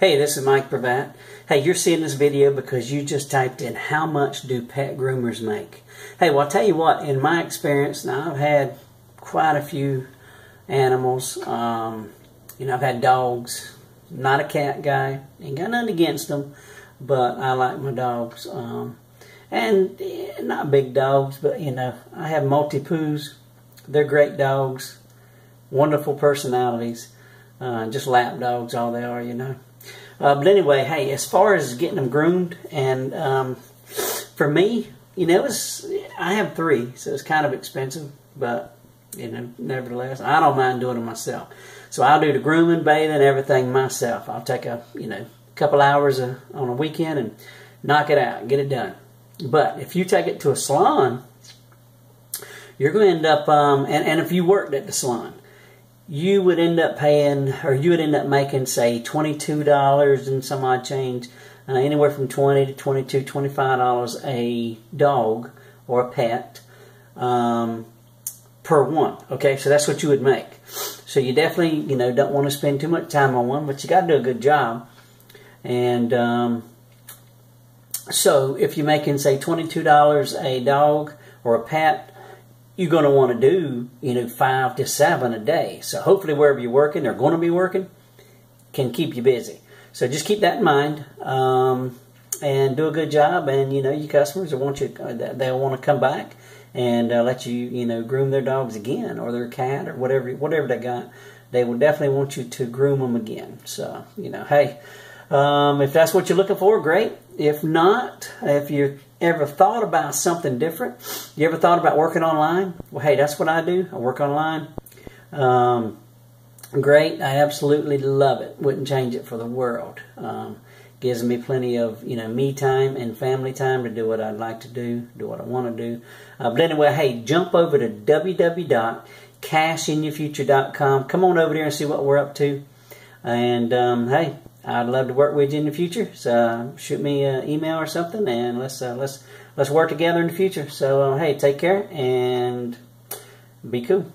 Hey, this is Mike Prevatt. Hey, you're seeing this video because you just typed in how much do pet groomers make. Hey, well, I'll tell you what, in my experience, now I've had quite a few animals. You know, I've had dogs, not a cat guy, ain't got nothing against them, but I like my dogs. And not big dogs, but you know, I have Multi-Poos. They're great dogs, wonderful personalities, just lap dogs, all they are, you know. But anyway, hey, as far as getting them groomed, and for me, you know, I have three, so it's kind of expensive, but you know, nevertheless, I don't mind doing it myself. So I'll do the grooming, bathing, everything myself. I'll take a couple hours on a weekend and knock it out, get it done. But if you take it to a salon, you're going to end up, and if you worked at the salon, you would end up paying, or you would end up making, say, $22 and some odd change, anywhere from $20 to $22, $25 a dog or a pet per one. Okay, so that's what you would make. So you definitely, you know, don't want to spend too much time on one, but you got to do a good job. And so if you're making, say, $22 a dog or a pet, you're going to want to do, you know, 5 to 7 a day. So hopefully wherever you're working or going to be working can keep you busy. So just keep that in mind and do a good job. And, you know, your customers will want you, they'll want to come back and let you, you know, groom their dogs again or their cat or whatever they got. They will definitely want you to groom them again. So, you know, hey, if that's what you're looking for, great. If not, if you're ever thought about something different? You ever thought about working online? Well, hey, that's what I do. I work online. Great. I absolutely love it. Wouldn't change it for the world. Gives me plenty of, you know, me time and family time to do what I'd like to do what I want to do. But anyway, hey, jump over to www.cashinyourfuture.com. Come on over there and see what we're up to. And, hey, I'd love to work with you in the future, so shoot me an email or something, and let's work together in the future. So, hey, take care, and be cool.